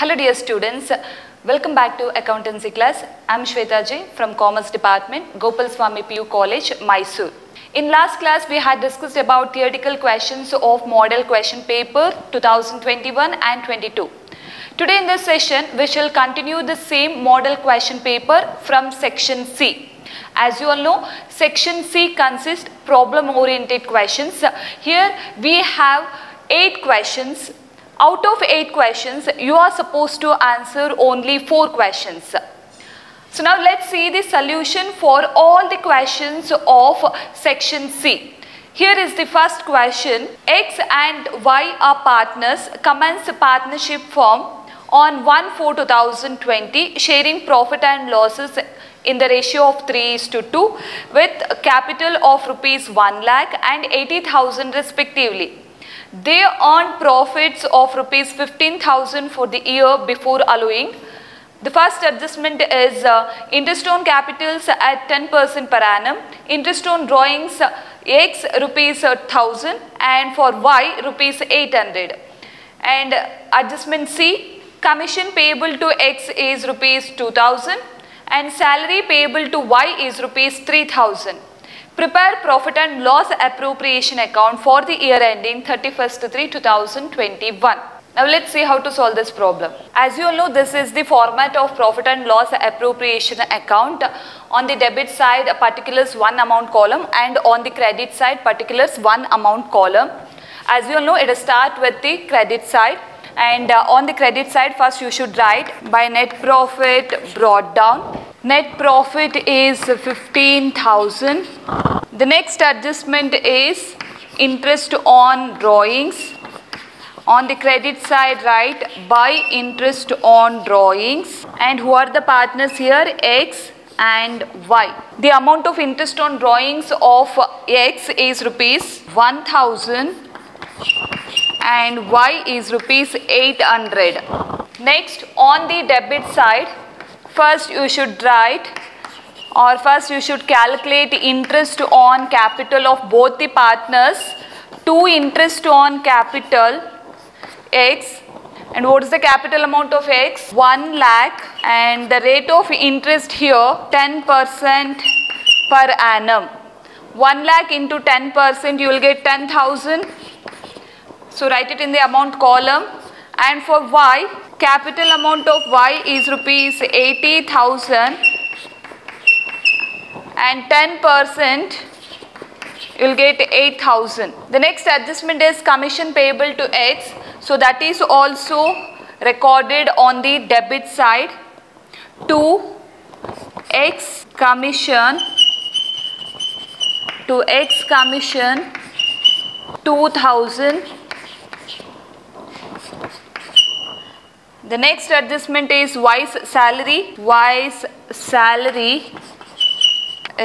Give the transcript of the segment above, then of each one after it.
Hello dear students, welcome back to accountancy class. I am Shweta Jain from Commerce Department, Gopal Swami PU College, Mysore. In last class we had discussed about theoretical questions of model question paper 2021 and 22. Today in this session we shall continue the same model question paper from section C. As you all know, section C consists problem oriented questions. Here we have 8 questions. Out of 8 questions, you are supposed to answer only 4 questions. So now let's see the solution for all the questions of section C. Here is the first question. X and Y are partners, commence a partnership firm on 1/4/2020, sharing profit and losses in the ratio of 3:2 with capital of ₹1 lakh and 80,000 respectively. They earned profits of ₹15,000 for the year before allowing. The first adjustment is interest on capitals at 10% per annum, interest on drawings X ₹1,000 and for Y ₹800. And adjustment C, commission payable to X is ₹2,000 and salary payable to Y is ₹3,000. Prepare profit and loss appropriation account for the year ending 31/3/2021. Now let's see how to solve this problem. As you all know, this is the format of profit and loss appropriation account. On the debit side, particulars one amount column, and on the credit side, particulars one amount column. As you all know, it starts with the credit side, and on the credit side, first you should write by net profit brought down. Net profit is 15,000. The next adjustment is interest on drawings. On the credit side, write by interest on drawings. And who are the partners here? X and Y. The amount of interest on drawings of X is ₹1,000 and Y is ₹800. Next, on the debit side, first you should calculate interest on capital of both the partners. 2 interest on capital X, and what is the capital amount of X? ₹1 lakh, and the rate of interest here 10% per annum. 1 lakh into 10%, you will get 10,000. So write it in the amount column. And for Y, capital amount of Y is ₹80,000 and 10% you will get 8,000. The next adjustment is commission payable to X. So that is also recorded on the debit side. 2X commission 2,000. The next adjustment is Y's salary. Y's salary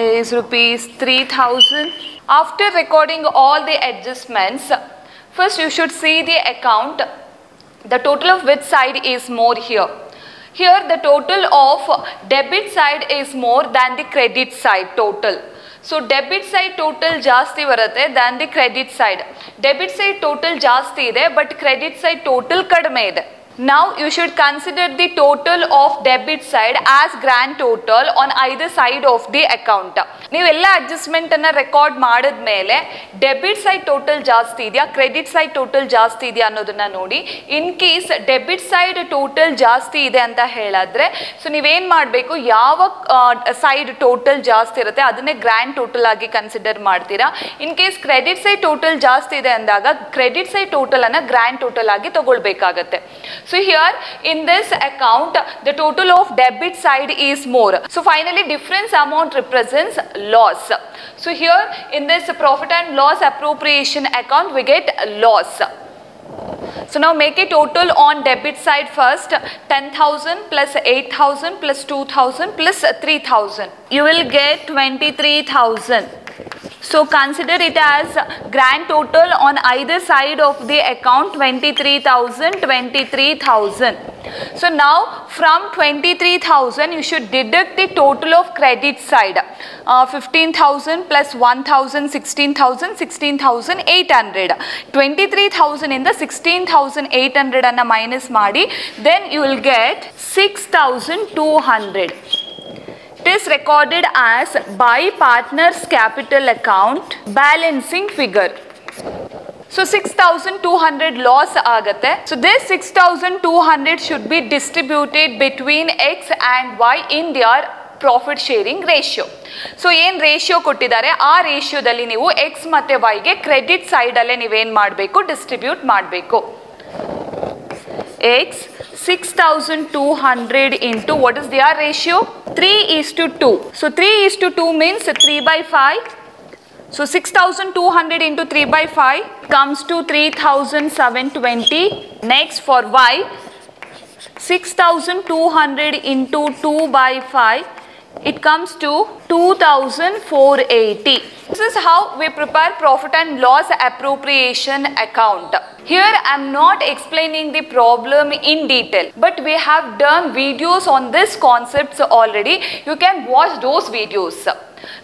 is ₹3,000. After recording all the adjustments, first you should see the account, the total of which side is more here. Here the total of debit side is more than the credit side total. So debit side total jaasti varate than the credit side. Debit side total jaasti ide, but credit side total kadme ide. Now you should consider the total of debit side as grand total on either side of the account. Neevu ella adjustment anna record madid mele debit side total jaasti idya credit side total jaasti idya annodana nodi. In case debit side total jaasti ide anta heladre, so neevu en madbeku, yava side total jaasti irutte adanne grand total agi consider martira. In case credit side total jaasti ide andaga credit side total anna grand total agi tagolbekagutte. So here in this account the total of debit side is more. So finally difference amount represents loss. So here in this profit and loss appropriation account we get loss. So now make a total on debit side first. 10,000 plus 8,000 plus 2,000 plus 3,000. You will get 23,000. So consider it as grand total on either side of the account, 23,000, 23,000. correct. So now from 23,000 you should deduct the total of credit side, 15,000 plus 1,000, 16,000, 16,800, 23,000 in the 16,800 and a minus maadi, then you will get 6,200. It is recorded as by partner's capital account balancing figure. So 6,200 loss agate. So this 6,200 should be distributed between X and Y in their profit sharing ratio. So ಏನು ratio ಕೊಟ್ಟಿದ್ದಾರೆ ಆ ರೇಷಿಯೋದಲ್ಲಿ ನೀವು X ಮತ್ತೆ Y ಗೆ credit side ಅಲ್ಲೇ ನೀವು ಏನು ಮಾಡಬೇಕು ಡಿಸ್ಟ್ರಿಬ್ಯೂಟ್ ಮಾಡಬೇಕು. X 6,200 into what is their ratio? 3:2. So 3:2 means 3/5. So 6,200 into 3/5 comes to 3,720. Next for Y, 6,200 into 2/5, it comes to 2,480. This is how we prepare profit and loss appropriation account. Here I am not explaining the problem in detail, but we have done videos on this concepts already. You can watch those videos.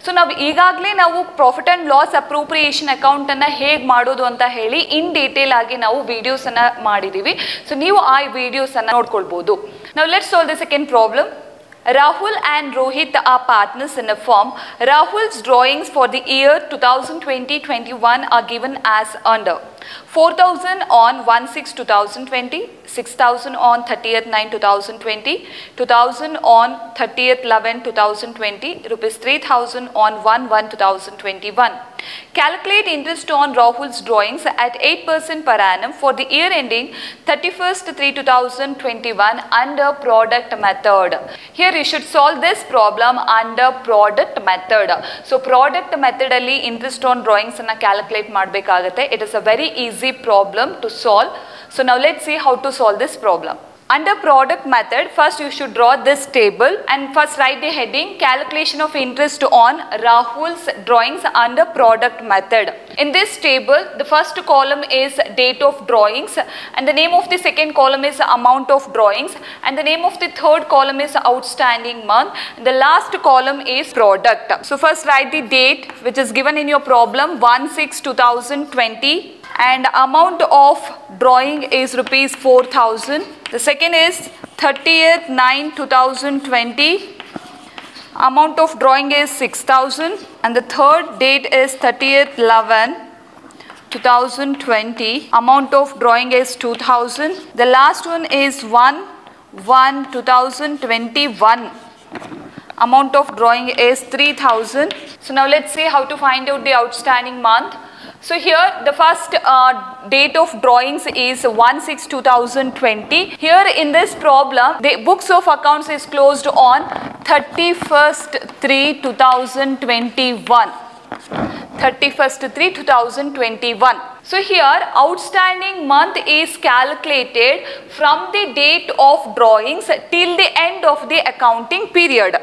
So now ಈಗಾಗಲೇ ನಾವು profit and loss appropriation account ಅನ್ನು ಹೇಗೆ ಮಾಡೋದು ಅಂತ ಹೇಳಿ in detail ಆಗಿ ನಾವು videos ಅನ್ನು ಮಾಡಿದೀವಿ. So ನೀವು ಆ videos ಅನ್ನು ನೋಡ್ಕೊಳ್ಬಹುದು. Now let's solve the second problem. Rahul and Rohit are partners in a firm. Rahul's drawings for the year 2020-21 are given as under. 4,000 on 1/6/2020, 6,000 on 30/9/2020, 2,000 on 30/11/2020, rupees 3,000 on 1/1/2021. Calculate interest on Rahul's drawings at 8% per annum for the year ending 31/3/2021 under product method. Here you should solve this problem under product method. So product method alli interest on drawings anna calculate madbekagate. It is a very easy problem to solve. So now let's see how to solve this problem. Under product method, first you should draw this table and first write the heading calculation of interest on Rahul's drawings under product method. In this table, the first column is date of drawings, and the name of the second column is amount of drawings, and the name of the third column is outstanding month, and the last column is product. So first write the date which is given in your problem, 1/6/2020. And amount of drawing is rupees 4,000. The second is 30/9/2020. Amount of drawing is 6,000. And the third date is 30/11/2020. Amount of drawing is 2,000. The last one is 1/1/2021. Amount of drawing is 3,000. So now let's see how to find out the outstanding month. So here the first date of drawings is 1/6/2020. Here in this problem, the books of accounts is closed on 31/3/2021. 31/3/2021. So here outstanding month is calculated from the date of drawings till the end of the accounting period.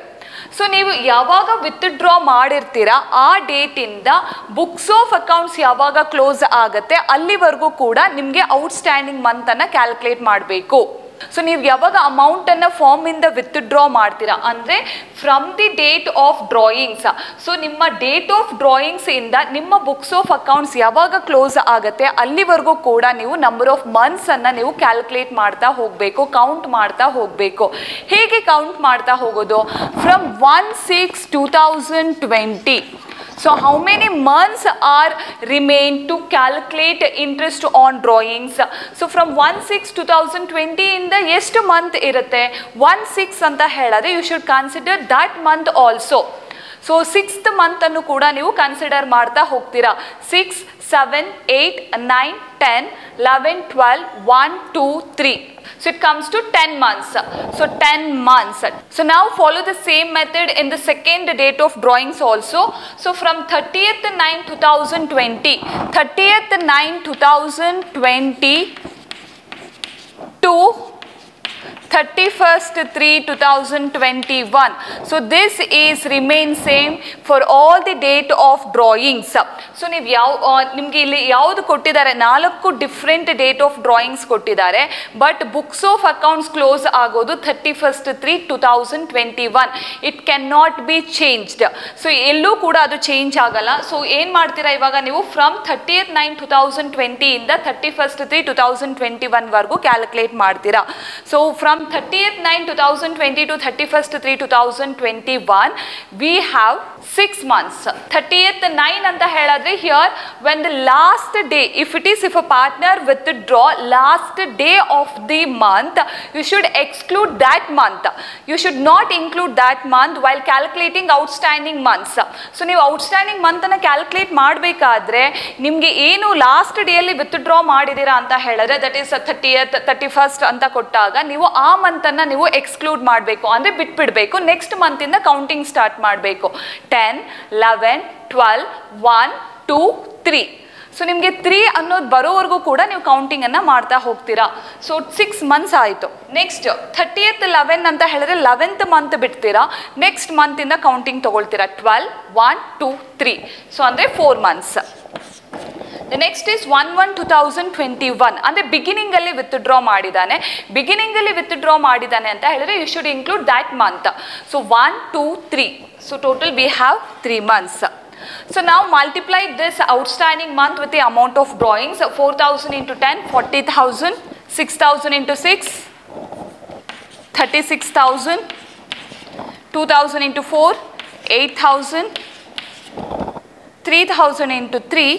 So ನೀವು ಯಾವಾಗ withdraw ಮಾಡಿರ್ತೀರಾ ಆ ಡೇಟಿಂದ books of accounts ಯಾವಾಗ close ಆಗುತ್ತೆ ಅಲ್ಲಿವರೆಗೂ ಕೂಡ ನಿಮಗೆ ಔಟ್ಸ್ಟ್ಯಾಂಡಿಂಗ್ ಮಂತನ್ನು ಕ್ಯಾಲ್ಕುಲೇಟ್ ಮಾಡಬೇಕು. ಸೊ ನೀವು ಯಾವಾಗ ಅಮೌಂಟನ್ನು ಫಾರ್ಮಿಂದ ವಿತ್ಡ್ರಾ ಮಾಡ್ತೀರಾ ಅಂದರೆ from the date of drawings. So ನಿಮ್ಮ ಡೇಟ್ ಆಫ್ ಡ್ರಾಯಿಂಗ್ಸಿಂದ ನಿಮ್ಮ ಬುಕ್ಸ್ ಆಫ್ ಅಕೌಂಟ್ಸ್ ಯಾವಾಗ ಕ್ಲೋಸ್ ಆಗುತ್ತೆ ಅಲ್ಲಿವರೆಗೂ ಕೂಡ ನೀವು ನಂಬರ್ ಆಫ್ ಮಂತ್ಸನ್ನು ನೀವು ಕ್ಯಾಲ್ಕುಲೇಟ್ ಮಾಡ್ತಾ ಹೋಗಬೇಕು, ಕೌಂಟ್ ಮಾಡ್ತಾ ಹೋಗಬೇಕು. ಹೇಗೆ ಕೌಂಟ್ ಮಾಡ್ತಾ ಹೋಗೋದು? From 1/6/2020. So how many months are remained to calculate interest on drawings? So from 1/6/2020 in the ಎಷ್ಟು month ಇರುತ್ತೆ 1/6 ಅಂತ ಹೇಳಿದ್ರೆ you should consider that month also. So 6th month ಅನ್ನು ಕೂಡ ನೀವು ಕನ್ಸಿಡರ್ ಮಾಡ್ತಾ ಹೋಗ್ತೀರಾ. 6, 7, 8, 9, 10, 11, 12, 1, 2, 3. So it comes to 10 months. So 10 months. So now follow the same method in the second date of drawings also. So from 30/9/2020, 30/9/2020 to 31st 3 2021. So this is remain same for all the date of drawings. So ನೀವು ನಿಮಗೆ ಇಲ್ಲಿ ಯಾವುದು ಕೊಟ್ಟಿದ್ದಾರೆ, ನಾಲ್ಕು different date of drawings ಕೊಟ್ಟಿದ್ದಾರೆ. But books of accounts close ಆಗೋದು 31st 3 2021. It can not be changed. So ಎಲ್ಲೂ ಕೂಡ ಅದು ಚೇಂಜ್ ಆಗಲ್ಲ. ಸೊ ಏನು ಮಾಡ್ತೀರಾ ಇವಾಗ ನೀವು ಫ್ರಮ್ 30th 9 2020 ಇಂದ 31st 3 2021 ವರೆಗೂ ಕ್ಯಾಲ್ಕುಲೇಟ್ ಮಾಡ್ತೀರಾ. So from 30th 9 2020 to 31st 3 2021 we have 6 months. 30th 9 ಅಂತ ಹೇಳಿದ್ರೆ here when the last day, if a partner withdraw last day of the month, you should exclude that month. You should not include that month while calculating outstanding months. So ನೀವು outstanding month ಅನ್ನು calculate ಮಾಡಬೇಕಾದ್ರೆ ನಿಮಗೆ ಏನು last day ಅಲ್ಲಿ withdraw ಮಾಡಿದಿರಾ ಅಂತ ಹೇಳಿದ್ರೆ that is 30th 31st ಅಂತ ಕೊಟ್ಟಾಗ ನೀವು ಆ ಮಂತ್ ಅನ್ನು ನೀವು ಎಕ್ಸ್ಕ್ಲೂಡ್ ಮಾಡಬೇಕು, ಅಂದರೆ ಬಿಟ್ಬಿಡಬೇಕು. ನೆಕ್ಸ್ಟ್ ಮಂತ್ ಇಂದ ಕೌಂಟಿಂಗ್ ಸ್ಟಾರ್ಟ್ ಮಾಡಬೇಕು. 10 11 12 1 2 3. ಸೊ ನಿಮಗೆ 3 ಅನ್ನೋದು ಬರೋವರೆಗೂ ಕೂಡ ನೀವು ಕೌಂಟಿಂಗನ್ನು ಮಾಡ್ತಾ ಹೋಗ್ತೀರಾ. ಸೊ 6 months ಆಯಿತು. ನೆಕ್ಸ್ಟ್ 30th 11 ಅಂತ ಹೇಳಿದ್ರೆ 11th ಮಂತ್ ಬಿಡ್ತೀರಾ. ನೆಕ್ಸ್ಟ್ ಮಂತಿಂದ ಕೌಂಟಿಂಗ್ ತೊಗೊಳ್ತೀರಾ. 12 1 2 3. ಸೊ ಅಂದರೆ 4 months. The next is 1/1 2021. ಅಂದರೆ ಬಿಗಿನಿಂಗಲ್ಲಿ ವಿತ್ಡ್ರಾ ಮಾಡಿದ್ದಾನೆ. ಬಿಗಿನಿಂಗಲ್ಲಿ ವಿತ್ಡ್ರಾ ಮಾಡಿದ್ದಾನೆ ಅಂತ ಹೇಳಿದ್ರೆ you should include that month. So 1 2 3. So total we have 3 months. So now multiply this outstanding month with the amount of drawings. 4,000 into 10, 40,000. 6,000 into 6, 36,000. 2,000 into 4, 8,000. 3,000 into 3,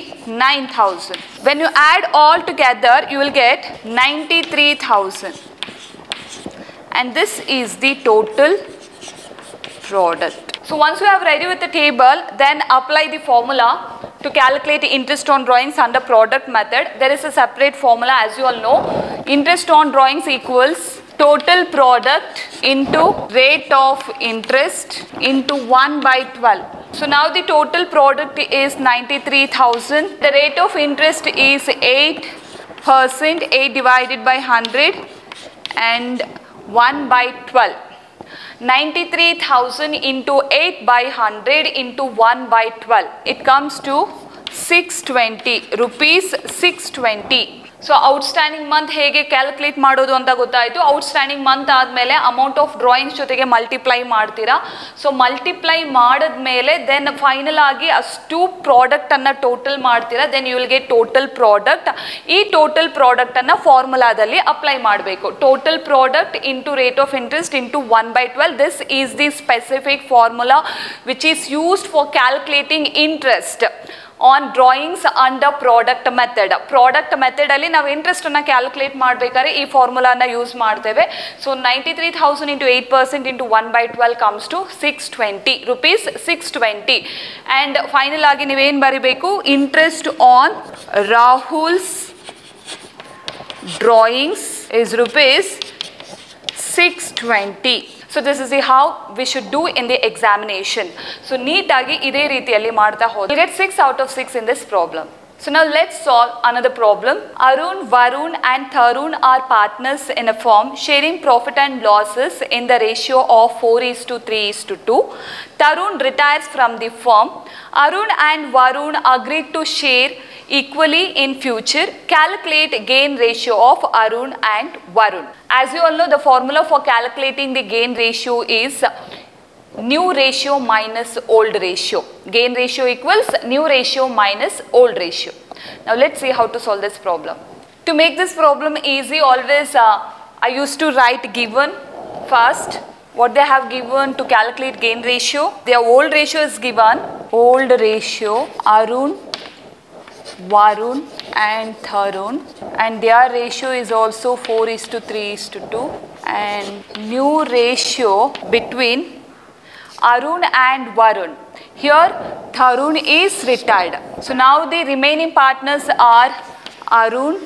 9,000. When you add all together, you will get 93,000. And this is the total product. So once you are ready with the table, then apply the formula to calculate interest on drawings under product method. There is a separate formula, as you all know. Interest on drawings equals total product into rate of interest into 1/12. So now the total product is 93,000. The rate of interest is 8%. 8 divided by 100 and 1/12. 93,000 into 8/100 into 1/12. It comes to 620 rupees. 620. So outstanding month ಹೇಗೆ calculate ಮಾಡೋದು ಅಂತ ಗೊತ್ತಾಯಿತು. Outstanding month ಆದಮೇಲೆ amount of drawings ಜೊತೆಗೆ multiply ಮಾಡ್ತೀರಾ. So multiply ಮಾಡಿದ್ಮೇಲೆ then final ಆಗಿ ಅಷ್ಟು ಪ್ರಾಡಕ್ಟನ್ನು ಟೋಟಲ್ ಮಾಡ್ತೀರಾ. Then you will get total product. ಈ ಟೋಟಲ್ ಪ್ರಾಡಕ್ಟನ್ನು ಫಾರ್ಮುಲಾದಲ್ಲಿ ಅಪ್ಲೈ ಮಾಡಬೇಕು. Total product into rate of interest into 1/12. This is the specific formula which is used for calculating interest on drawings under product method. Product method alli now interest na calculate madbekare ee formula na use madteve. So 93,000 into 8% into 1/12 comes to 620 rupees. 620. And final agi neevu en baribeku, interest on Rahul's drawings is rupees 620. So this is the how we should do in the examination. So neat agi ide reetiyalli maartta hodu. We get 6 out of 6 in this problem. So now let's solve another problem. Arun, Varun and Tarun are partners in a firm sharing profit and losses in the ratio of 4:3:2. Tarun retires from the firm. Arun and Varun agreed to share equally in future. Calculate gain ratio of Arun and Varun. As you all know, the formula for calculating the gain ratio is new ratio minus old ratio. Gain ratio equals new ratio minus old ratio. Now let's see how to solve this problem. To make this problem easy, always I used to write given first. What they have given to calculate gain ratio? Their old ratio is given. Old ratio Arun, Varun and Tarun, and their ratio is also 4:3:2, and new ratio between Arun and Varun. Here Tarun is retired. So now the remaining partners are Arun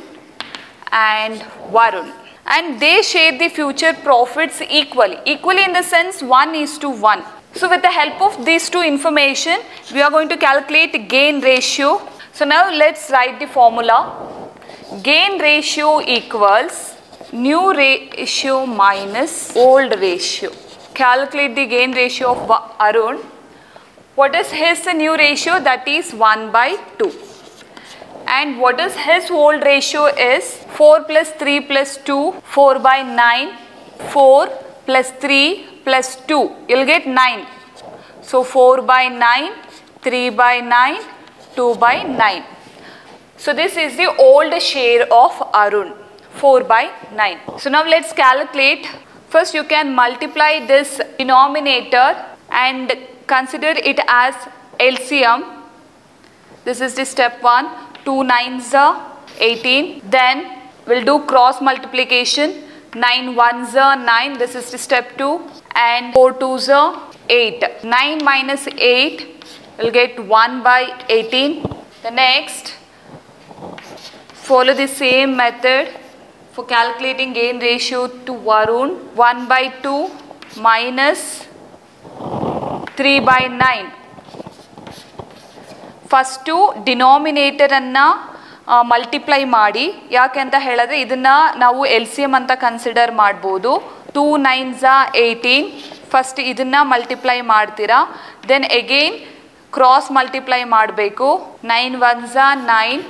and Varun, and they share the future profits equally. Equally in the sense 1:1. So with the help of these two information, we are going to calculate gain ratio. So now let's write the formula. Gain ratio equals new ratio minus old ratio. Calculate the gain ratio of Arun. What is his new ratio? That is 1/2. And what is his old ratio is 4 + 3 + 2, 4/9, 4 + 3 + 2. You'll get 9. So 4/9, 3/9, 2/9. So this is the old share of Arun, 4/9. So now let's calculate. First you can multiply this denominator and consider it as LCM. This is the step 1. 2 9s are 18. Then we'll do cross multiplication. 9 1s are 9. This is the step 2. And 4 2s are 8. 9 - 8 will get 1/18. The next, follow the same method for calculating gain ratio to Varun. 1/2 minus 3/9. First to denominator anna multiply maadi. Yake anta helidre idanna navu LCM anta consider madabodu. 2 9s are 18. First idanna multiply madtira. Then again cross multiply madbeku. 9 1s are 9.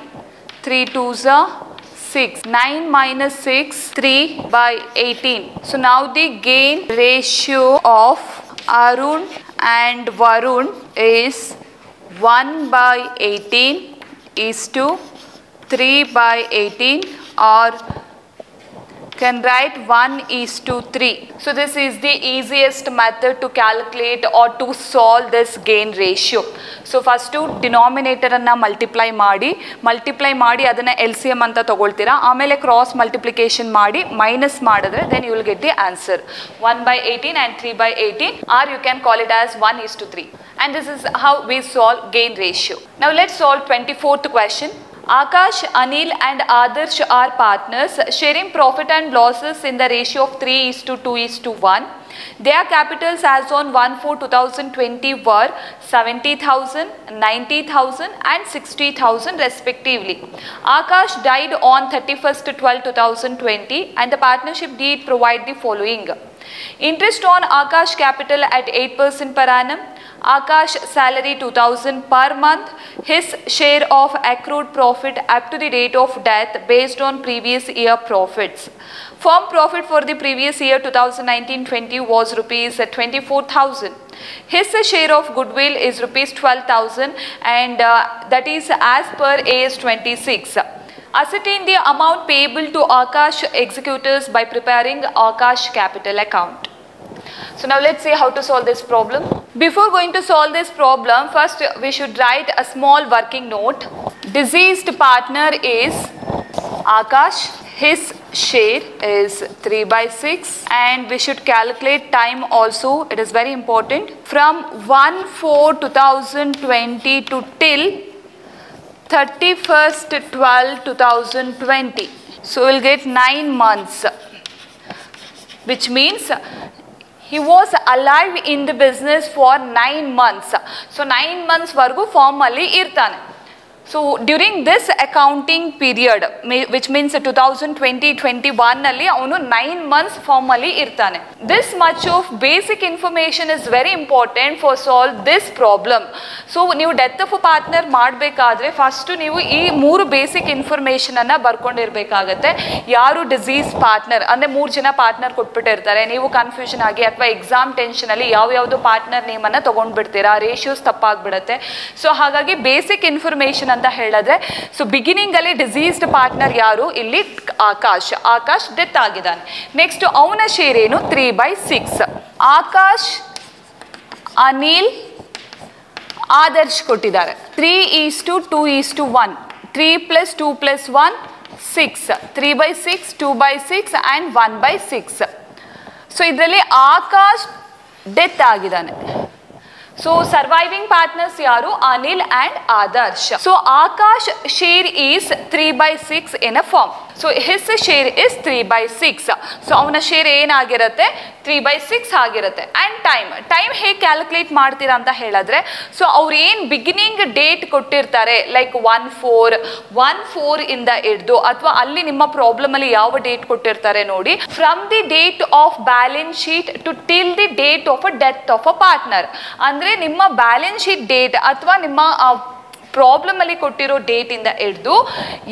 3 2s are 6. 9 - 6, 3/18. So now the gain ratio of Arun and Varun is 1/18 is to 3/18, or can write 1:3. So this is the easiest method to calculate or to solve this gain ratio. So first to denominator anna multiply maadi adana LCM anta tagoltira, amele cross multiplication maadi minus madidre, then you will get the answer 1/18 and 3/18, or you can call it as 1:3. And this is how we solve gain ratio. Now let's solve 24th question. Akash, Anil and Adarsh are partners sharing profit and losses in the ratio of 3:2:1. Their capitals as on 1/4/2020 were 70,000, 90,000 and 60,000 respectively. Akash died on 31/12/2020 and the partnership did provide the following: interest on Akash capital at 8% per annum, Akash salary 2,000 per month, his share of accrued profit up to the date of death based on previous year profits. Firm profit for the previous year 2019-20 was rupees 24,000. His share of goodwill is rupees 12,000, and that is as per AS 26. Ascertain the amount payable to Akash executors by preparing Akash capital account. So now let's see how to solve this problem. Before going to solve this problem, first we should write a small working note. Deceased partner is Akash. His share is 3/6, and we should calculate time also. It is very important. From 1/4/2020 to till 31/12/2020. So we'll get 9 months, which means he was alive in the business for 9 months. So 9 months vargu formally irtane. So during this accounting period, which means 2020-21 alli avanu 9 months formally irtane. This much of basic information is very important for solve this problem. So you death of a partner madbekadre first you ee mooru basic information anna barkondirಬೇಕಾಗುತ್ತೆ. ಯಾರು deceased partner ಅಂದ್ರೆ ಮೂರು ಜನ partner ಕೊಟ್ಬಿಟ್ಟಿರ್ತಾರೆ, ನೀವು confusion ಆಗಿ ಅಥವಾ exam tension ಅಲ್ಲಿ ಯಾವ ಯಾವುದು ಪಾರ್ಟ್ನರ್ ನೇಮ್ ಅನ್ನ ತಗೊಂಡ್ಬಿಡ್ತೀರಾ, ರೇಷಿಯೋಸ್ ತಪ್ಪಾಗ್ಬಿಡುತ್ತೆ. ಸೊ ಹಾಗಾಗಿ ಬೇಸಿಕ್ ಇನ್ಫಾರ್ಮೇಶನ್ ಅಂತ ಹೇಳಿದ್ರೆ, ಸೊ ಬಿಗಿನಿಂಗ್ ಅಲ್ಲಿ ಡಿಸೀಸ್ಡ್ ಪಾರ್ಟ್ನರ್ ಯಾರು, ಇಲ್ಲಿ ಆಕಾಶ್ ಡೆತ್ ಆಗಿದ್ದಾನೆ. ನೆಕ್ಸ್ಟ್ ಅವನ ಶೇರ್ ಏನು, 3/6. ಆಕಾಶ್, ಅನಿಲ್, ಆದರ್ಶ್ ಕೊಟ್ಟಿದ್ದಾರೆ. 3:2:1. 3 + 2 + 1 6. 3/6, 2/6 and 1/6. ಸೊ ಇದರಲ್ಲಿ ಆಕಾಶ್ ಡೆತ್ ಆಗಿದ್ದಾನೆ. So surviving partners yaru, Anil and Adarsh. So Akash share is 3/6 in a form. So his share is 3/6. So avana share enagirate 3/6 agirate. And time he calculate ಮಾಡ್ತೀರಾ ಅಂತ ಹೇಳಿದ್ರೆ, so ಅವರು ಏನು ಬಿಗಿನಿಂಗ್ ಡೇಟ್ ಕೊಟ್ಟಿರ್ತಾರೆ, like 1/4 ಇಂದ ಹಿಡಿದು ಅಥವಾ ಅಲ್ಲಿ ನಿಮ್ಮ ಪ್ರಾಬ್ಲಮ್ ಅಲ್ಲಿ ಯಾವ ಡೇಟ್ ಕೊಟ್ಟಿರ್ತಾರೆ ನೋಡಿ, from the date of balance sheet to till the date of a death of a partner. ಅಂದ್ರೆ ನಿಮ್ಮ ಬ್ಯಾಲೆನ್ಸ್ ಶೀಟ್ ಡೇಟ್ ಅಥವಾ ನಿಮ್ಮ ಪ್ರಾಬ್ಲಮ್ ಅಲ್ಲಿ ಕೊಟ್ಟಿರೋ ಡೇಟ್ ಇಂದ ಹಿಡಿದು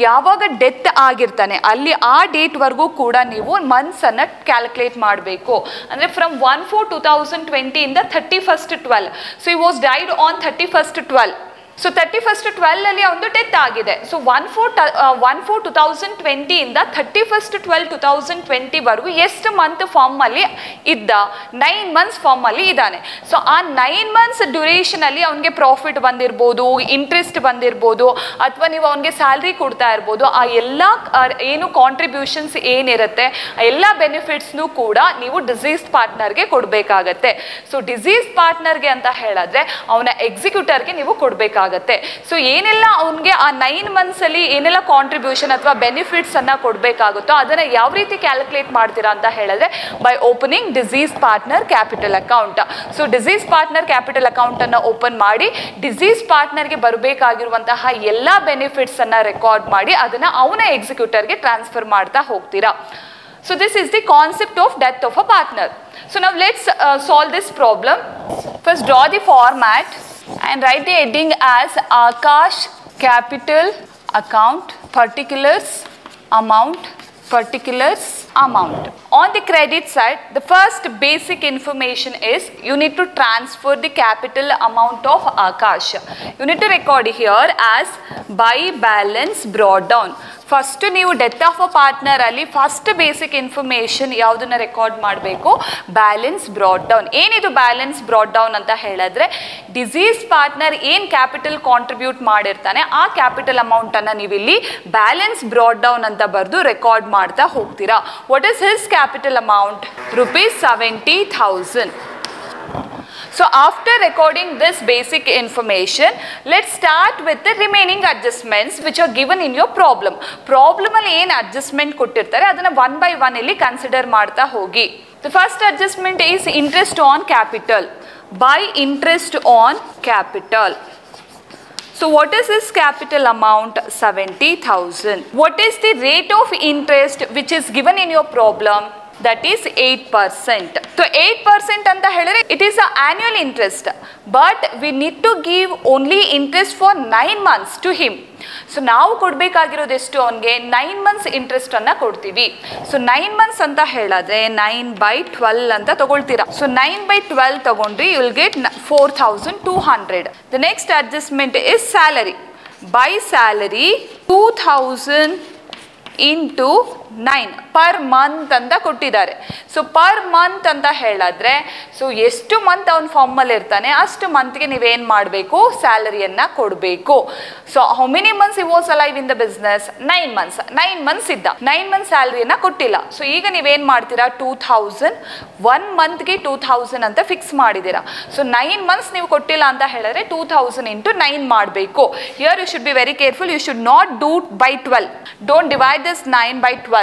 ಯಾವಾಗ ಡೆತ್ ಆಗಿರ್ತಾನೆ ಅಲ್ಲಿ ಆ ಡೇಟ್ವರೆಗೂ ಕೂಡ ನೀವು ಮಂತ್ಸನ್ನು ಕ್ಯಾಲ್ಕುಲೇಟ್ ಮಾಡಬೇಕು. ಅಂದರೆ ಫ್ರಮ್ 1/4/2020 ಇಂದ 31/12. So he was died on 31/12. So 31/12 ಅಲ್ಲಿ ಒಂದು ಡೆತ್ ಆಗಿದೆ. ಸೊ 1/4/2020 ಇಂದ 31/12/2020 ಎಷ್ಟು ಮಂತ್ ಫಾರ್ಮ್ ಅಲ್ಲಿ ಇದ್ದ? 9 months ಫಾರ್ಮ್ ಅಲ್ಲಿ ಇದ್ದಾನೆ. ಸೊ ಆ 9 months ಡ್ಯೂರೇಷನ್ ಅಲ್ಲಿ ಅವನಿಗೆ ಪ್ರಾಫಿಟ್ ಬಂದಿರ್ಬೋದು, ಇಂಟ್ರೆಸ್ಟ್ ಬಂದಿರ್ಬೋದು, ಅಥವಾ ನೀವು ಅವನಿಗೆ ಸ್ಯಾಲ್ರಿ ಕೊಡ್ತಾ ಇರ್ಬೋದು. ಆ ಎಲ್ಲ ಏನು ಕಾಂಟ್ರಿಬ್ಯೂಷನ್ಸ್ ಏನಿರುತ್ತೆ ಆ ಎಲ್ಲ ಬೆನಿಫಿಟ್ಸ್ನು ಕೂಡ ನೀವು ಡಿಸೀಸ್ ಪಾರ್ಟ್ನರ್ಗೆ ಕೊಡಬೇಕಾಗತ್ತೆ. ಸೊ ಡಿಸೀಸ್ ಪಾರ್ಟ್ನರ್ಗೆ ಅಂತ ಹೇಳಿದ್ರೆ ಅವನ ಎಕ್ಸಿಕ್ಯೂಟರ್ಗೆ ನೀವು ಕೊಡಬೇಕಾಗುತ್ತೆ. ಸೊ ಏನೆಲ್ಲ ಅವನಿಗೆ ಆ 9 months ಅಲ್ಲಿ ಏನೆಲ್ಲ ಕಾಂಟ್ರಿಬ್ಯೂಷನ್ ಅಥವಾ ಬೆನಿಫಿಟ್ಸ್ ಅನ್ನ ಕೊಡಬೇಕಾಗುತ್ತೋ ಅದನ್ನ ಯಾವ ರೀತಿ ಕ್ಯಾಲ್ಕುಲೇಟ್ ಮಾಡ್ತೀರಾ ಅಂತ ಹೇಳಿದ್ರೆ by opening deceased partner capital account. So deceased partner capital account ಅನ್ನ ಓಪನ್ ಮಾಡಿ ಡಿಸೀಸ್ ಪಾರ್ಟ್ನರ್ಗೆ ಬರಬೇಕಾಗಿರುವಂತಹ ಎಲ್ಲ ಬೆನಿಫಿಟ್ಸ್ ಅನ್ನ ರೆಕಾರ್ಡ್ ಮಾಡಿ ಅದನ್ನ ಅವನ ಎಕ್ಸಿಕ್ಯೂಟರ್ಗೆ ಟ್ರಾನ್ಸ್ಫರ್ ಮಾಡ್ತಾ ಹೋಗ್ತೀರಾ. So this is the concept of death of a partner. So ನಾವು let's solve this problem. First draw the format and write the heading as Akash capital account particulars amount. On the credit side, the first basic information is you need to transfer the capital amount of Akash. You need to record here as by balance brought down. First ನೀವು death of a partner ಅಲ್ಲಿ first basic information ಯಾವುದನ್ನು record ಮಾಡಬೇಕು? Balance brought down. ಏನಿದು balance brought down ಅಂತ ಹೇಳಿದ್ರೆ deceased partner ಏನು capital contribute ಮಾಡಿರ್ತಾನೆ ಆ ಕ್ಯಾಪಿಟಲ್ ಅಮೌಂಟನ್ನು ನೀವು ಇಲ್ಲಿ ಬ್ಯಾಲೆನ್ಸ್ ಬ್ರಾಟ್ ಡೌನ್ ಅಂತ ಬರೆದು ರೆಕಾರ್ಡ್ ಮಾಡ್ತಾ ಹೋಗ್ತೀರಾ. What is his capital amount? ₹70,000. So after recording this basic information, let's start with the remaining adjustments which are given in your problem. Problem alli en adjustment kottirtare adanna one by one illi consider marta hogi. The first adjustment is interest on capital. By interest on capital. So what is this capital amount? 70,000. What is the rate of interest which is given in your problem? That is 8%. So 8% anta helidre it is an annual interest, but we need to give only interest for 9 months to him. So ನಾವು ಕೊಡಬೇಕಾಗಿರೋದು ಎಷ್ಟು? ಅವನಿಗೆ 9 months interest ಅನ್ನ ಕೊಡ್ತೀವಿ. So 9 months ಅಂತ ಹೇಳಿದ್ರೆ 9/12 ಅಂತ ತಗೊಳ್ತೀರಾ. So 9/12 ತಗೊಂಡ್ರಿ you will get 4,200. The next adjustment is salary. By salary 2,000 into 9 per month ಅಂತ ಕೊಟ್ಟಿದ್ದಾರೆ. ಸೊ ಪರ್ ಮಂತ್ ಅಂತ ಹೇಳಿದ್ರೆ ಸೊ ಎಷ್ಟು ಮಂತ್ ಅವ್ನ ಫಾರ್ಮಲ್ಲಿ ಇರ್ತಾನೆ ಅಷ್ಟು ಮಂತ್ಗೆ ನೀವೇನು ಮಾಡಬೇಕು? ಸ್ಯಾಲರಿಯನ್ನು ಕೊಡಬೇಕು. So how many months he was alive in the business? 9 months. 9 months ಇದ್ದ, 9 months ಸ್ಯಾಲರಿಯನ್ನು ಕೊಟ್ಟಿಲ್ಲ. ಸೊ ಈಗ ನೀವೇನು ಮಾಡ್ತೀರಾ? 2,000 ಒನ್ ಮಂತ್ಗೆ 2,000 ಅಂತ ಫಿಕ್ಸ್ ಮಾಡಿದ್ದೀರಾ. ಸೊ 9 months ನೀವು ಕೊಟ್ಟಿಲ್ಲ ಅಂತ ಹೇಳಿದ್ರೆ 2,000 into 9 ಮಾಡಬೇಕು. Here you should be very careful. You should not do by 12. Don't divide this 9/12.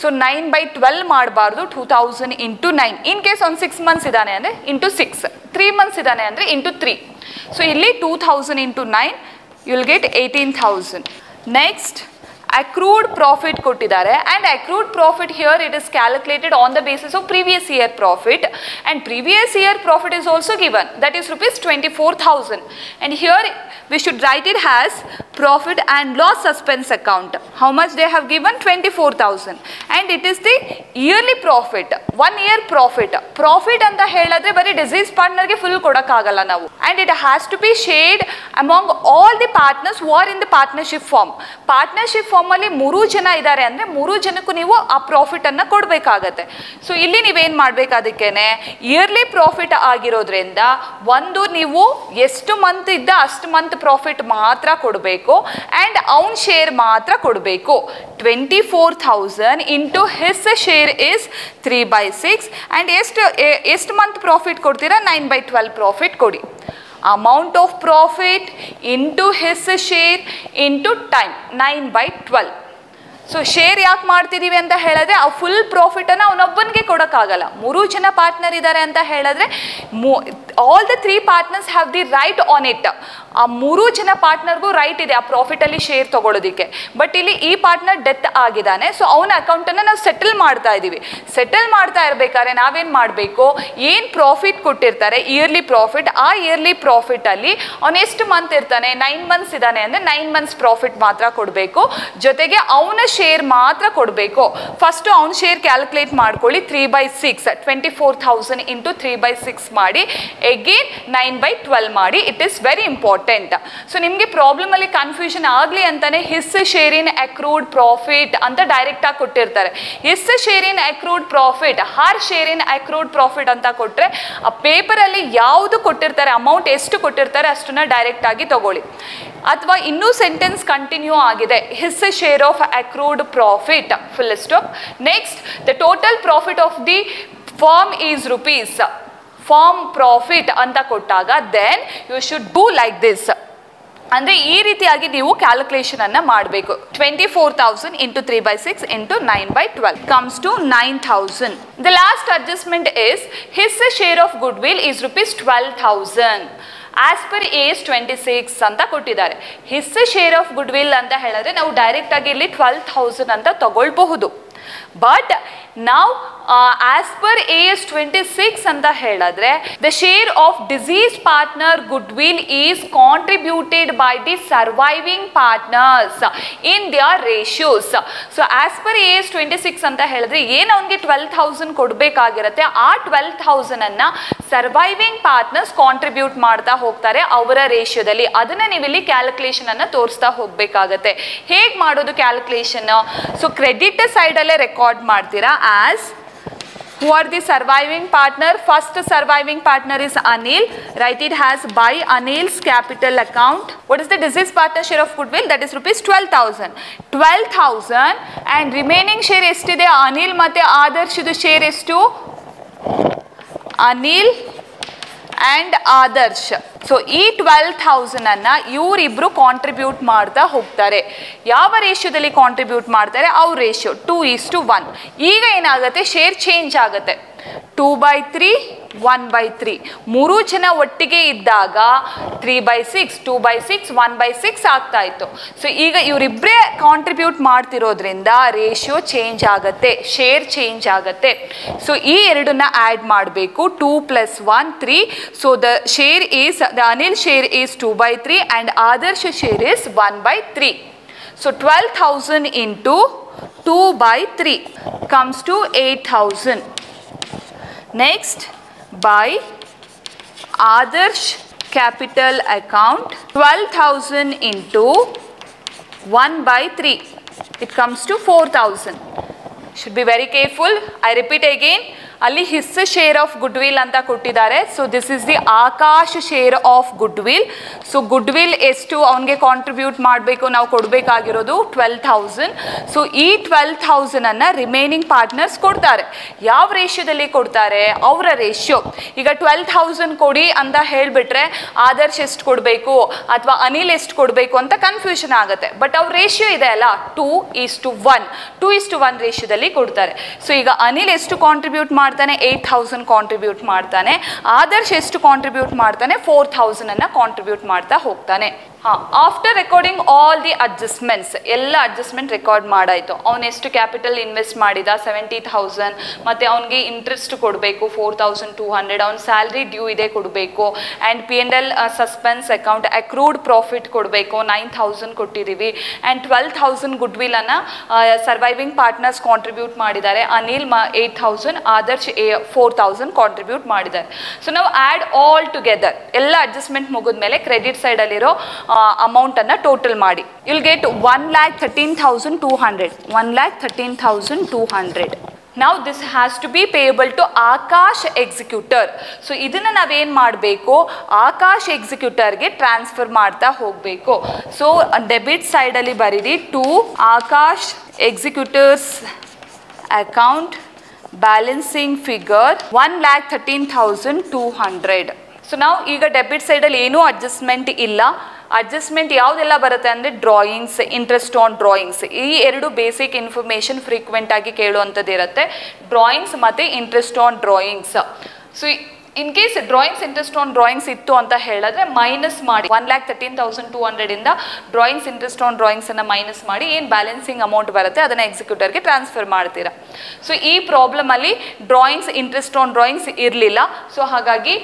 So 9/12 ಮಾಡಬಾರ್ದು. 2,000 into 9. ಇನ್ ಕೇಸ್ ಒಂದು 6 months ಇದ್ದಾನೆ ಅಂದರೆ into 6, 3 months ಇದ್ದಾನೆ ಅಂದರೆ into 3. ಸೊ ಇಲ್ಲಿ 2,000 into 9 you will get 18,000. Next accrued profit ಕೊಟ್ಟಿದ್ದಾರೆ. And accrued profit here it is calculated on the basis of previous year profit, and previous year profit is also given, that is ₹24,000. And here we should write it as profit and loss suspense account. How much they have given? 24,000. And it is the yearly profit, 1 year profit. Profit anta helidre bari disease partner ge full kodakagala navu, and it has to be shared among all the partners who are in the partnership form. Partnership form ಅಲ್ಲಿ 3 ಜನ ಇದ್ದಾರೆ ಅಂದರೆ 3 ಜನಕ್ಕೂ ನೀವು ಆ profit ಅನ್ನ ಕೊಡಬೇಕಾಗತ್ತೆ. So ಇಲ್ಲಿ ನೀವೇನು ಮಾಡಬೇಕು? ಅದಕ್ಕೇನೆ ಇಯರ್ಲಿ ಪ್ರಾಫಿಟ್ ಆಗಿರೋದ್ರಿಂದ ಒಂದು ನೀವು ಎಷ್ಟು ಮಂತ್ ಇದ್ದ ಅಷ್ಟು ಮಂತ್ ಪ್ರಾಫಿಟ್ ಮಾತ್ರ ಕೊಡಬೇಕು. ಆ್ಯಂಡ್ ಅವನ ಶೇರ್ ಮಾತ್ರ ಕೊಡಬೇಕು. 24,000 into his share is 3/6. And ಎಷ್ಟು ಮಂತ್ ಪ್ರಾಫಿಟ್ ಕೊಡ್ತೀರಾ? 9/12 ಪ್ರಾಫಿಟ್ ಕೊಡಿ. Amount of profit into his share into time, 9/12. So share yak martiddivi anta helidre a full profit ana avnobbanige kodakagala. Muru jana partner idare anta helidre all the three partners have the right on it. ಆ ಮೂರು ಜನ ಪಾರ್ಟ್ನರ್ಗೂ right ಇದೆ ಆ ಪ್ರಾಫಿಟಲ್ಲಿ share ತೊಗೊಳೋದಕ್ಕೆ. But ಇಲ್ಲಿ ಈ partner death ಆಗಿದ್ದಾನೆ, so ಅವನ ಅಕೌಂಟನ್ನು ನಾವು ಸೆಟಲ್ ಮಾಡ್ತಾ ಇದ್ದೀವಿ. ಸೆಟಲ್ ಮಾಡ್ತಾ ಇರಬೇಕಾದ್ರೆ ನಾವೇನು ಮಾಡಬೇಕು, ಏನು ಪ್ರಾಫಿಟ್ ಕೊಟ್ಟಿರ್ತಾರೆ ಇಯರ್ಲಿ ಪ್ರಾಫಿಟ್, ಆ ಇಯರ್ಲಿ ಪ್ರಾಫಿಟಲ್ಲಿ ಅವನು ಎಷ್ಟು ಮಂತ್ ಇರ್ತಾನೆ, 9 months ಇದ್ದಾನೆ ಅಂದರೆ 9 months ಪ್ರಾಫಿಟ್ ಮಾತ್ರ ಕೊಡಬೇಕು, ಜೊತೆಗೆ ಅವನ ಶೇರ್ ಮಾತ್ರ ಕೊಡಬೇಕು. ಫಸ್ಟು ಅವನ ಶೇರ್ ಕ್ಯಾಲ್ಕುಲೇಟ್ ಮಾಡ್ಕೊಳ್ಳಿ, 3/6 24,000 × 3/6 ಮಾಡಿ, ಅಗೇನ್ 9/12 ಮಾಡಿ. It is very important. So ನಿಮಗೆ ಪ್ರಾಬ್ಲಮ್ ಅಲ್ಲಿ ಕನ್ಫ್ಯೂಷನ್ ಆಗಲಿ ಅಂತಾನೆ his share in accrued profit ಅಂತ ಡೈರೆಕ್ಟ್ ಆಗಿ ಕೊಟ್ಟಿರ್ತಾರೆ. His share in accrued profit, her share in accrued profit ಅಂತ ಕೊಟ್ಟರೆ ಆ ಪೇಪರ್ ಅಲ್ಲಿ ಯಾವುದು ಕೊಟ್ಟಿರ್ತಾರೆ ಅಮೌಂಟ್ ಎಷ್ಟು ಕೊಟ್ಟಿರ್ತಾರೆ ಅಷ್ಟನ್ನ ಡೈರೆಕ್ಟ್ ಆಗಿ ತಗೊಳ್ಳಿ. ಅಥವಾ ಇನ್ನೂ ಸೆಂಟೆನ್ಸ್ ಕಂಟಿನ್ಯೂ ಆಗಿದೆ, his share of accrued profit full stop. Next the total profit of the firm is rupees form profit ಅಂತ ಕೊಟ್ಟಾಗ then you should do like this. ಅಂದರೆ ಈ ರೀತಿಯಾಗಿ ನೀವು ಕ್ಯಾಲ್ಕುಲೇಷನನ್ನು ಮಾಡಬೇಕು. 24,000 × 3/6 × 9/12 comes to 9,000. The last adjustment is his share of good will is ₹12,000. As per AS 26 ಅಂತ ಕೊಟ್ಟಿದ್ದಾರೆ. His share of good will ಅಂತ ಹೇಳಿದ್ರೆ ನಾವು ಡೈರೆಕ್ಟಾಗಿ ಇಲ್ಲಿ 12,000 ಅಂತ ತಗೊಳ್ಬಹುದು. ಬಟ್ ನಾವು ಆಸ್ ಪರ್ ಏಜ್ 26 ಅಂತ ಹೇಳಿದ್ರೆ the share of deceased partner goodwill is contributed by the surviving partners in their ratios. So as per AS 26 ಅಂತ ಹೇಳಿದ್ರೆ ಏನು ಅವನಿಗೆ 12,000 ಕೊಡಬೇಕಾಗಿರುತ್ತೆ, ಆ 12,000ಅನ್ನು ಸರ್ವೈವಿಂಗ್ ಪಾರ್ಟ್ನರ್ಸ್ ಕಾಂಟ್ರಿಬ್ಯೂಟ್ ಮಾಡ್ತಾ ಹೋಗ್ತಾರೆ ಅವರ ರೇಷಿಯೋದಲ್ಲಿ. ಅದನ್ನು ನೀವಿಲ್ಲಿ ಕ್ಯಾಲ್ಕುಲೇಷನನ್ನು ತೋರಿಸ್ತಾ ಹೋಗಬೇಕಾಗತ್ತೆ. ಹೇಗೆ ಮಾಡೋದು ಕ್ಯಾಲ್ಕುಲೇಷನ್? ಸೊ ಕ್ರೆಡಿಟ್ ಸೈಡಲ್ಲೇ ರೆಕಾರ್ಡ್ ಮಾಡ್ತೀರಾ as who are the surviving partner. First surviving partner is Anil. Write it as by Anil's capital account. What is the deceased partner share of goodwill? That is ₹12,000. And remaining share estide Anil matte Adarsh idu share estu? Anil and Adarsh. So ಈ 12,000ಅನ್ನು ಇವರಿಬ್ಬರು contribute ಮಾಡ್ತಾ ಹೋಗ್ತಾರೆ. ಯಾವ ರೇಷಿಯೋದಲ್ಲಿ contribute ಮಾಡ್ತಾರೆ ಅವ್ರ ratio 2:1. ಈಗ ಏನಾಗುತ್ತೆ, ಶೇರ್ ಚೇಂಜ್ ಆಗುತ್ತೆ. 2/3 1/3 ಮೂರು ಜನ ಒಟ್ಟಿಗೆ ಇದ್ದಾಗ 3/6 2/6 1/6 ಆಗ್ತಾ ಇತ್ತು. ಸೊ ಈಗ ಇವರಿಬ್ಬರೇ ಕಾಂಟ್ರಿಬ್ಯೂಟ್ ಮಾಡ್ತಿರೋದ್ರಿಂದ ರೇಷಿಯೋ ಚೇಂಜ್ ಆಗುತ್ತೆ, ಶೇರ್ ಚೇಂಜ್ ಆಗುತ್ತೆ. ಸೊ ಈ ಎರಡನ್ನ ಆ್ಯಡ್ ಮಾಡಬೇಕು. 2 + 1 3. So the share is the Anil share is 2/3 and Adarsh share is 1/3. So 12,000 × 2/3 comes to 8,000. Next, by Adarsh capital account, 12,000 × 1/3. It comes to 4,000. Should be very careful. I repeat again. Ali his share of goodwill anta kottidare. So this is the Akash share of goodwill. So goodwill is to avange contribute madbeku nav kodbekagirodu 12,000. So ee 12,000 anna remaining partners kodtare. Yav ratio dalli kodtare avra ratio. Iga 12,000 kodi anta helibitre Adarsh estu kodbeku athwa Anil estu kodbeku anta confusion agutte. But avr ratio ide alla 2:1 2:1 ratio dalli kodtare. So iga Anil estu contribute ಮಾಡ್ತಾನೆ 8,000 contribute ಮಾಡ್ತಾನೆ. ಆದರ್ಶ್ ಎಷ್ಟು contribute ಮಾಡ್ತಾನೆ, 4,000 ಅನ್ನ contribute ಮಾಡ್ತಾ ಹೋಗ್ತಾನೆ. After recording all the adjustments, ಎಲ್ಲ adjustment record ಮಾಡಾಯಿತು. ಅವ್ನು ಎಷ್ಟು ಕ್ಯಾಪಿಟಲ್ ಇನ್ವೆಸ್ಟ್ ಮಾಡಿದ 70,000, ಮತ್ತು ಅವ್ನಿಗೆ ಇಂಟ್ರೆಸ್ಟ್ ಕೊಡಬೇಕು 4,200, ಅವ್ನ ಸ್ಯಾಲ್ರಿ ಡ್ಯೂ ಇದೆ ಕೊಡಬೇಕು, and P&L suspense account accrued profit ಕೊಡಬೇಕು 9,000 ಕೊಟ್ಟಿದ್ದೀವಿ, ಆ್ಯಂಡ್ 12,000 ಗುಡ್ ವಿಲನ್ನು ಸರ್ವೈವಿಂಗ್ ಪಾರ್ಟ್ನರ್ಸ್ ಕಾಂಟ್ರಿಬ್ಯೂಟ್ ಮಾಡಿದ್ದಾರೆ. ಅನಿಲ್ 8,000 ಆದರ್ಶ್ 4,000 ಕಾಂಟ್ರಿಬ್ಯೂಟ್ ಮಾಡಿದ್ದಾರೆ. ಸೊ ನಾವು ಆ್ಯಡ್ ಆಲ್ ಟುಗೆದರ್ ಎಲ್ಲ ಅಡ್ಜಸ್ಟ್ಮೆಂಟ್ ಮುಗಿದ್ಮೇಲೆ ಕ್ರೆಡಿಟ್ ಸೈಡಲ್ಲಿರೋ amount anna total maadi you will get 1,13,200 1,13,200. Now this has to be payable to Akash executor. So idanna nav en maadbeku, Akash executor ge transfer maarta hogbeku. So debit side alli baridi to Akash executor's account balancing figure 1,13,200. So ನಾವು ಈಗ debit ಸೈಡಲ್ಲಿ ಏನೂ adjustment ಇಲ್ಲ, adjustment yavudella baruthe andre drawings, interest on drawings, ee eredu basic information frequent agi keಳುವಂತದ್ದು ಇರುತ್ತೆ, drawings ಮತ್ತೆ interest on drawings. So in case drawings interest on drawings ittu anta helidre minus maadi 1,13,200 inda drawings interest on drawings anna minus maadi en balancing amount barutte adanna executor ge transfer maartira. So ee problem alli drawings interest on drawings irlilla, so hagagi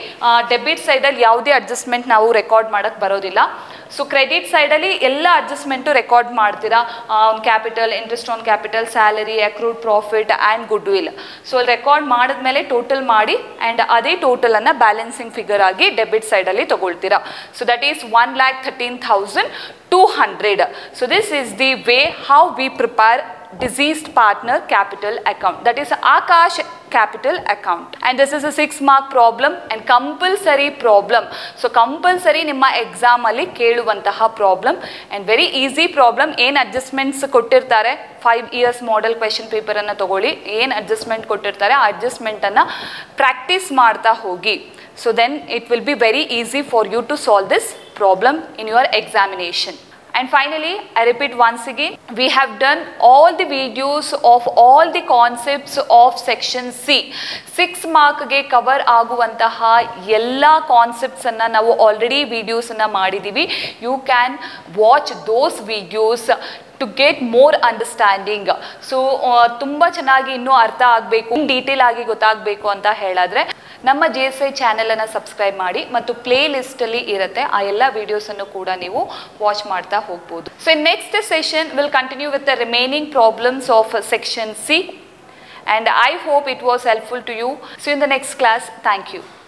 debit side alli yavude adjustment navu record madak barodilla. So credit side alli ella adjustment record maartira, on capital, interest on capital, salary, accrued profit and goodwill. So record madadmele total maadi and adhe total anna balancing figure agi debit side alli tagoltira. So that is 1,13,200. So this is the way how we prepare deceased partner capital account, that is Akash capital account, and this is a 6 mark problem and compulsory problem. So compulsory nimma exam alli keluvantaha problem and very easy problem. En adjustments kottirtare, 5 years model question paper anna tagoli, en adjustment kottirtare aa adjustment anna practice maarta hogi. So then it will be very easy for you to solve this problem in your examination. And finally, I repeat once again, we have done all the videos of all the concepts of section C. 6 mark ge cover aguvantaha ella concepts anna navu already videos anna maadidivi. You can watch those videos to get more understanding. So tumba chanagi innu artha agbeku, detail agi gottagbeku anta heladre ನಮ್ಮ G S I ಚಾನೆಲನ್ನು subscribe ಮಾಡಿ ಮತ್ತು play ಲಿಸ್ಟಲ್ಲಿ ಇರುತ್ತೆ, ಆ ಎಲ್ಲ ವೀಡಿಯೋಸನ್ನು ಕೂಡ ನೀವು watch ಮಾಡ್ತಾ ಹೋಗ್ಬೋದು. So in next session will continue with the remaining problems of section C, and I hope it was helpful to you. So in the next class, thank you.